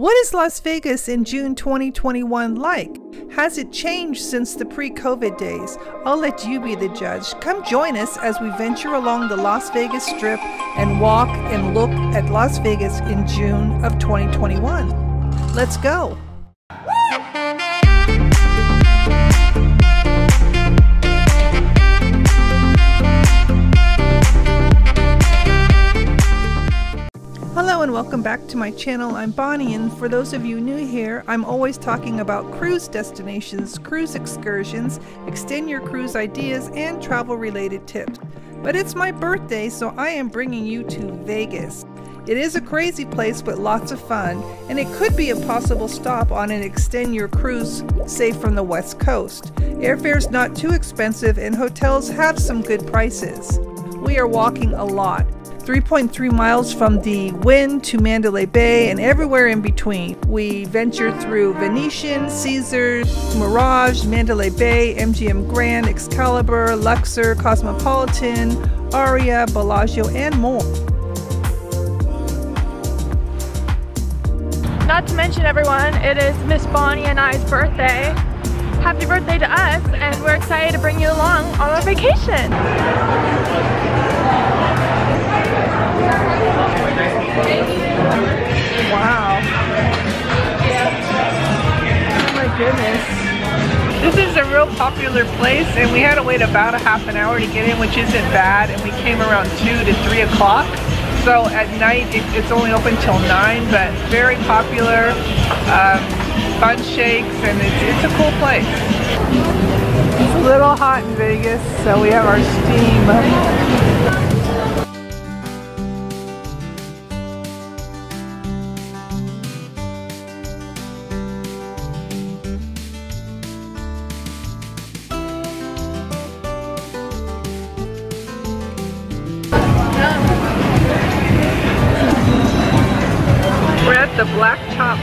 What is Las Vegas in June 2021 like? Has it changed since the pre-COVID days? I'll let you be the judge. Come join us as we venture along the Las Vegas Strip and walk and look at Las Vegas in June of 2021. Let's go. Hello and welcome back to my channel. I'm Bonnie, and for those of you new here, I'm always talking about cruise destinations, cruise excursions, extend your cruise ideas, and travel related tips. But it's my birthday, so I am bringing you to Vegas. It is a crazy place but lots of fun, and it could be a possible stop on an extend your cruise, say from the West Coast. Airfare's not too expensive and hotels have some good prices. We are walking a lot. 3.3 miles from the Wynn to Mandalay Bay and everywhere in between. We venture through Venetian, Caesars, Mirage, Mandalay Bay, MGM Grand, Excalibur, Luxor, Cosmopolitan, Aria, Bellagio, and more. Not to mention, everyone, it is Miss Bonnie and I's birthday. Happy birthday to us, and we're excited to bring you along on our vacation. Wow. Oh my goodness. This is a real popular place, and we had to wait about a half an hour to get in, which isn't bad, and we came around 2 to 3 o'clock. So at night, it's only open till 9, but very popular, fun shakes, and it's a cool place. It's a little hot in Vegas, so we have our steam.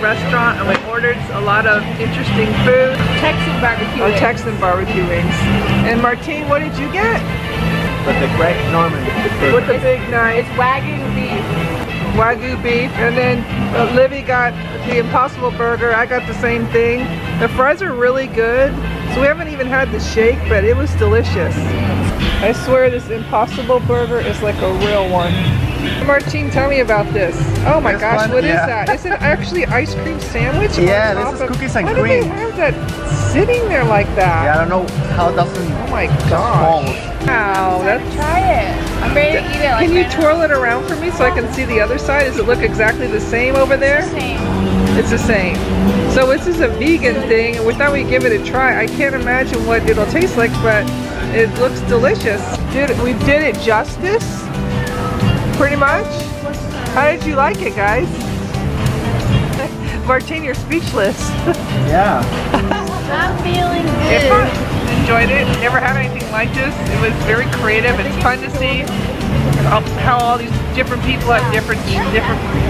Restaurant, and we ordered a lot of interesting food. Texan barbecue wings. Oh, Texan barbecue wings. And Martine, what did you get? With the Greg Norman. With the big knife. It's Wagyu beef. Wagyu beef. And then Livvy got the Impossible Burger. I got the same thing. The fries are really good. So we haven't even had the shake, but it was delicious. I swear this Impossible Burger is like a real one. Martine, tell me about this. Oh my gosh, what is that? Is it actually ice cream sandwich? Yeah, this is cookies and cream. Why do they have that sitting there like that? Yeah, I don't know how it doesn't. Oh my gosh. Wow, that's. Try it. I'm ready to eat it. Can you twirl it around for me so I can see the other side? Does it look exactly the same over there? It's the same. It's the same. So this is a vegan thing, and we thought we'd give it a try. I can't imagine what it'll taste like, but it looks delicious. We did it justice. Pretty much? How did you like it, guys? Martine, you're speechless. Yeah. I'm feeling good. I enjoyed it. Never had anything like this. It was very creative. It's fun to see how all these different people have different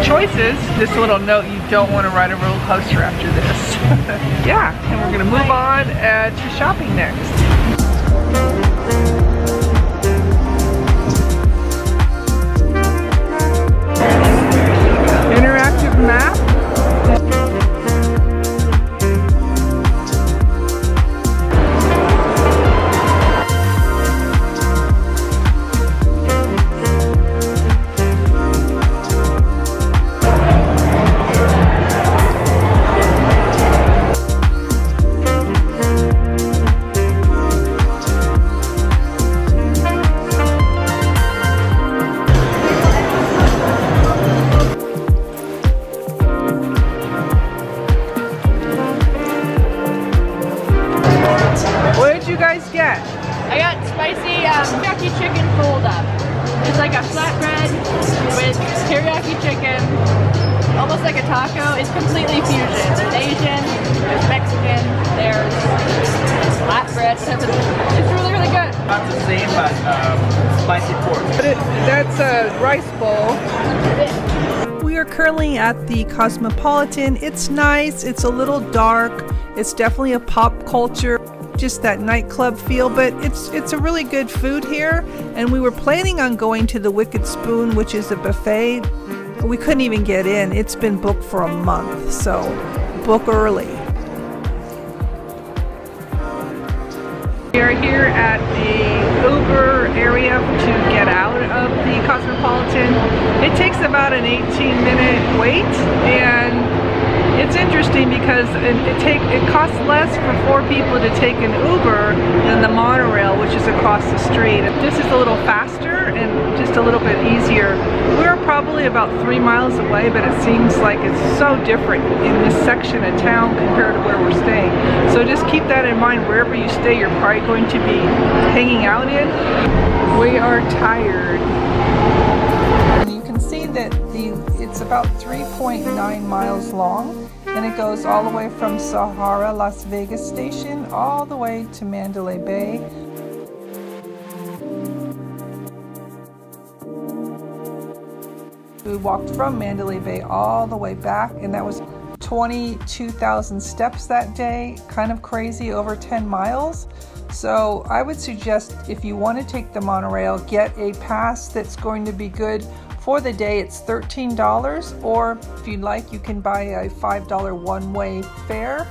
choices. This little note, you don't want to ride a roller coaster after this. Yeah, and we're going to move on to shopping next. Interactive map. Currently at the Cosmopolitan. It's nice, it's a little dark, it's definitely a pop culture, just that nightclub feel, but it's a really good food here, and we were planning on going to the Wicked Spoon, which is a buffet, We couldn't even get in. It's been booked for a month, so book early. We are here at the Uber area to get out of the Cosmopolitan. It takes about an 18-minute wait, and it's interesting because it costs less for 4 people to take an Uber than the monorail, which is across the street. This is a little faster and just a little bit easier. We're probably about 3 miles away, but it seems like it's so different in this section of town compared to where we're staying. So just keep that in mind. Wherever you stay, you're probably going to be hanging out in. We are tired. And you can see that it's about 3.9 miles long, and it goes all the way from Sahara, Las Vegas station, all the way to Mandalay Bay. We walked from Mandalay Bay all the way back, and that was 22,000 steps that day. Kind of crazy, over 10 miles. So I would suggest, if you want to take the monorail, get a pass that's going to be good for the day. It's $13, or if you'd like, you can buy a $5 one-way fare.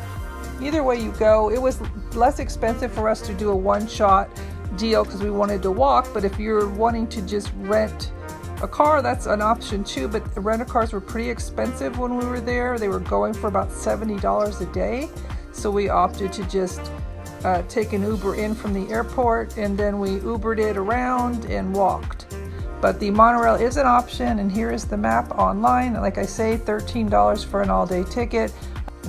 Either way you go, it was less expensive for us to do a one-shot deal because we wanted to walk, but if you're wanting to just rent a car, that's an option too, but the rent-a-cars were pretty expensive when we were there. They were going for about $70 a day, so we opted to just take an Uber in from the airport, and then we Ubered it around and walked. But the monorail is an option, and here is the map online. Like I say, $13 for an all-day ticket.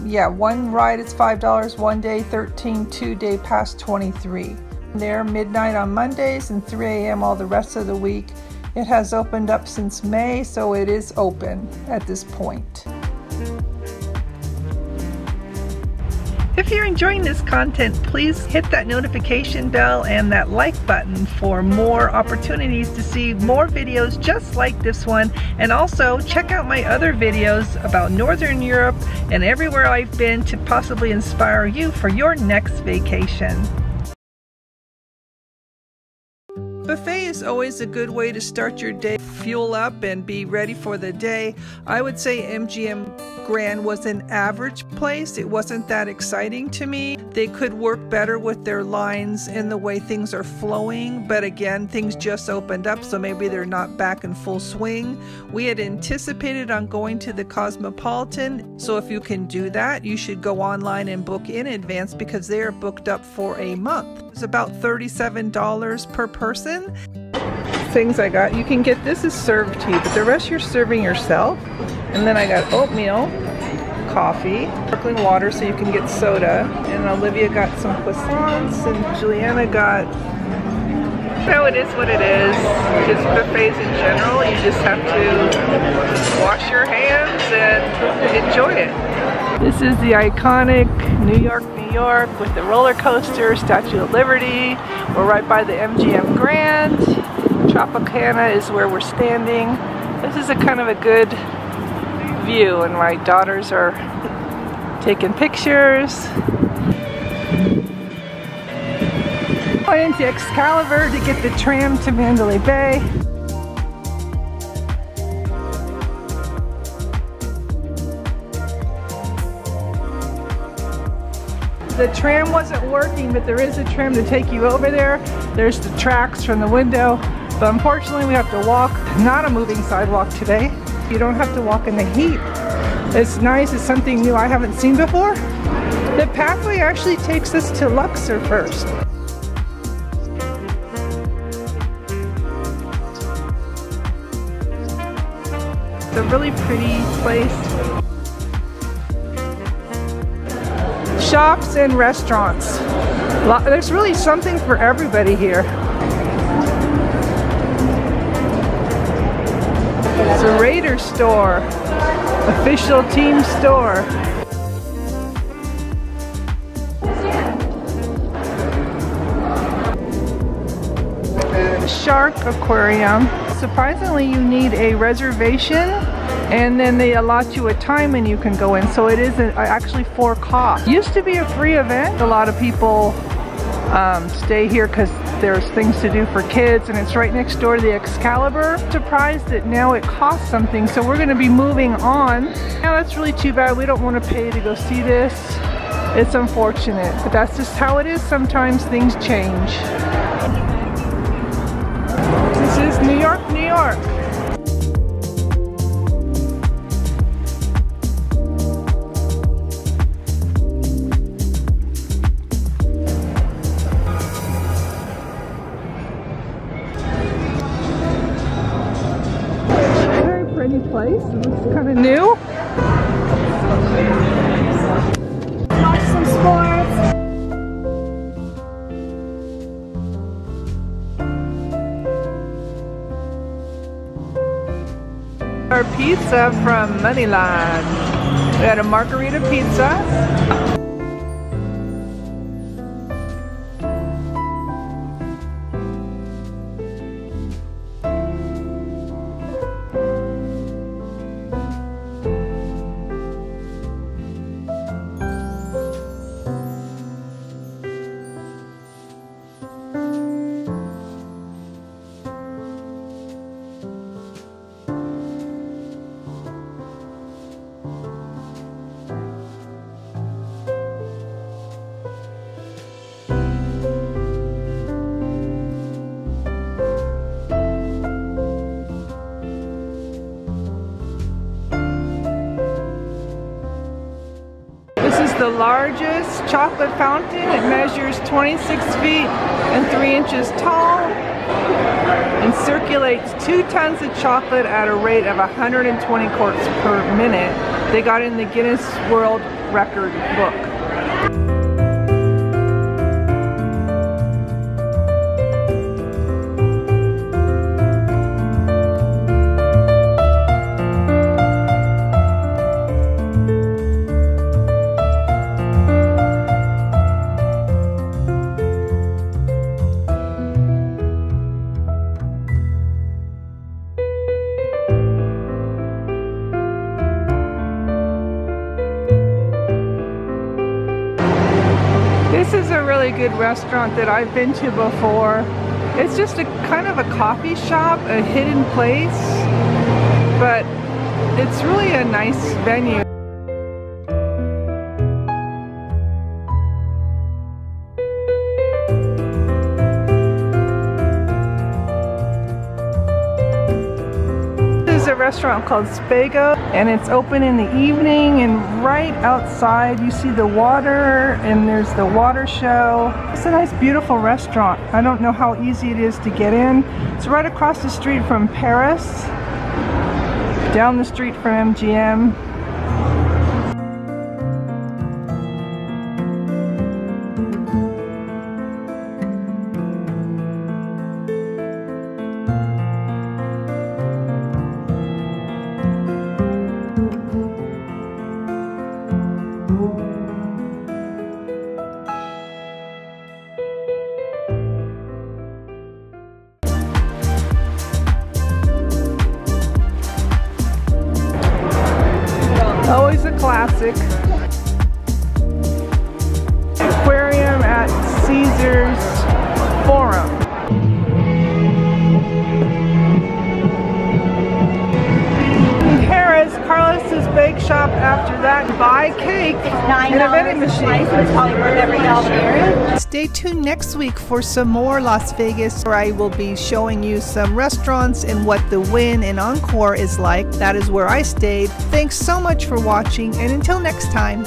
Yeah, one ride is $5, one day $13, 2 day pass $23. There, midnight on Mondays and 3 a.m. all the rest of the week. It has opened up since May, so it is open at this point. If you're enjoying this content, please hit that notification bell and that like button for more opportunities to see more videos just like this one. And also check out my other videos about Northern Europe and everywhere I've been to possibly inspire you for your next vacation. Buffet is always a good way to start your day, fuel up, and be ready for the day. I would say MGM Grand was an average place. It wasn't that exciting to me. They could work better with their lines and the way things are flowing, but again, things just opened up, so maybe they're not back in full swing. We had anticipated on going to the Cosmopolitan, so if you can do that, you should go online and book in advance because they are booked up for a month. It's about $37 per person. Things I got, you can get, this is served to you, but the rest you're serving yourself. And then I got oatmeal, coffee, sparkling water so you can get soda, and Olivia got some croissants, and Juliana got, so it is what it is. Just buffets in general, you just have to wash your hands and enjoy it. This is the iconic New York with the roller coaster, Statue of Liberty. We're right by the MGM Grand. Tropicana is where we're standing. This is a kind of a good view, and my daughters are taking pictures. Going into Excalibur to get the tram to Mandalay Bay. The tram wasn't working, but there is a tram to take you over there. There's the tracks from the window, but unfortunately we have to walk. Not a moving sidewalk today. You don't have to walk in the heat. It's nice, it's something new I haven't seen before. The pathway actually takes us to Luxor first. It's a really pretty place. Shops and restaurants. There's really something for everybody here. It's a Raider store, official team store. Shark aquarium. Surprisingly, you need a reservation, and then they allot you a time and you can go in. So it is actually for cost. Used to be a free event. A lot of people stay here because There's things to do for kids, and it's right next door to the Excalibur. Surprised that now it costs something, so we're gonna be moving on. Now that's really too bad. We don't wanna pay to go see this. It's unfortunate, but that's just how it is. Sometimes things change. This is New York, New York. Place. It looks kind of new. Watch some sports. Our pizza from Moneyline. We had a margarita pizza. The largest chocolate fountain. It measures 26 feet and 3 inches tall and circulates 2 tons of chocolate at a rate of 120 quarts per minute. They got in the Guinness World Record book. This is a really good restaurant that I've been to before. It's just a kind of a coffee shop, a hidden place, but it's really a nice venue. This is a restaurant called Spago, and it's open in the evening, and right outside you see the water, and there's the water show. It's a nice, beautiful restaurant. I don't know how easy it is to get in. It's right across the street from Paris, down the street from MGM. Always a classic. Aquarium at Caesars Forum. In Paris, Carlos's Bake Shop. After that, buy cake in a vending machine. Stay tuned next week for some more Las Vegas, where I will be showing you some restaurants and what the Wynn and Encore is like. That is where I stayed. Thanks so much for watching, and until next time.